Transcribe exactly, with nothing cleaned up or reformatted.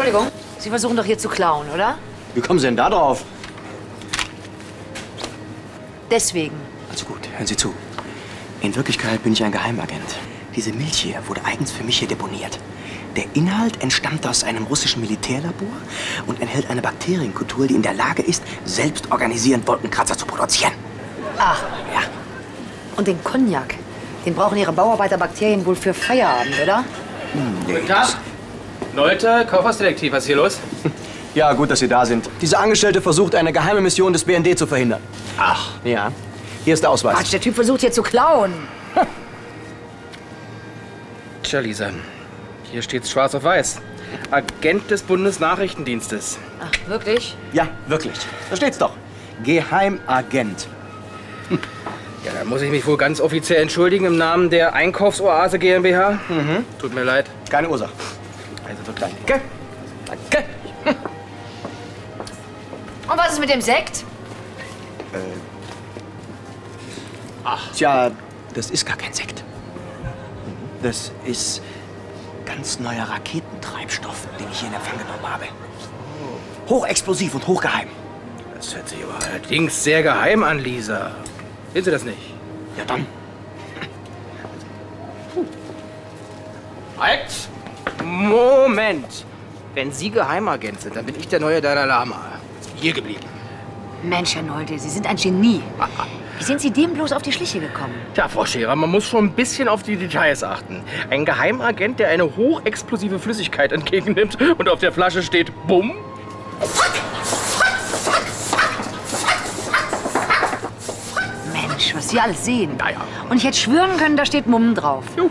Entschuldigung, Sie versuchen doch hier zu klauen, oder? Wie kommen Sie denn da drauf? Deswegen. Also gut, hören Sie zu. In Wirklichkeit bin ich ein Geheimagent. Diese Milch hier wurde eigens für mich hier deponiert. Der Inhalt entstammt aus einem russischen Militärlabor und enthält eine Bakterienkultur, die in der Lage ist, selbst organisierend Wolkenkratzer zu produzieren. Ach, ja. Und den Cognac, den brauchen Ihre Bauarbeiterbakterien wohl für Feierabend, oder? Nee. Guten Tag. Leute, Kaufhausdetektiv, was ist hier los? Ja, gut, dass Sie da sind. Diese Angestellte versucht, eine geheime Mission des B N D zu verhindern. Ach. Ja. Hier ist der Ausweis. Quatsch, der Typ versucht hier zu klauen. Ha. Tja, Lisa. Hier steht's schwarz auf weiß. Agent des Bundesnachrichtendienstes. Ach, wirklich? Ja, wirklich. Da steht's doch. Geheimagent. Hm. Ja, da muss ich mich wohl ganz offiziell entschuldigen im Namen der Einkaufsoase GmbH. Mhm. Tut mir leid. Keine Ursache. Also wirklich. Danke. Danke. Hm. Und was ist mit dem Sekt? Äh. Ach. Tja, das ist gar kein Sekt. Das ist ganz neuer Raketentreibstoff, den ich hier in Empfang genommen habe. Hochexplosiv und hochgeheim. Das hört sich aber allerdings sehr geheim an, Lisa. Sehen Sie das nicht? Ja, dann. Halt! Moment! Wenn Sie Geheimagent sind, dann bin ich der neue Dalai Lama. Hier geblieben. Mensch, Herr Nolde, Sie sind ein Genie. Aha. Wie sind Sie dem bloß auf die Schliche gekommen? Tja, Frau Scherer, man muss schon ein bisschen auf die Details achten. Ein Geheimagent, der eine hochexplosive Flüssigkeit entgegennimmt und auf der Flasche steht Bumm. Mensch, was Sie alles sehen. Naja. Und ich hätte schwören können, da steht Mumm drauf. Juh.